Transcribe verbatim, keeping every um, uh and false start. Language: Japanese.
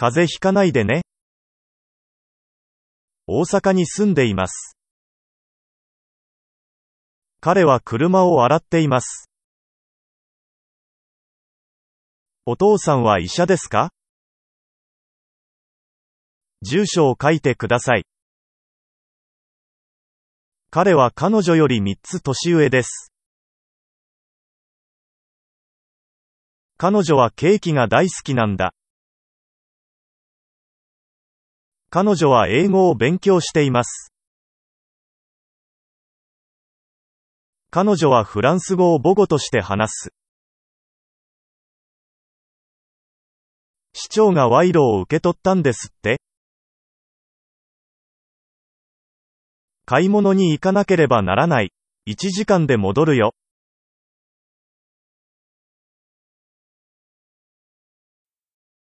風邪ひかないでね。大阪に住んでいます。彼は車を洗っています。お父さんは医者ですか？住所を書いてください。彼は彼女よりみっつ年上です。彼女はケーキが大好きなんだ。彼女は英語を勉強しています。彼女はフランス語を母語として話す。市長が賄賂を受け取ったんですって。買い物に行かなければならない。いちじかんで戻るよ。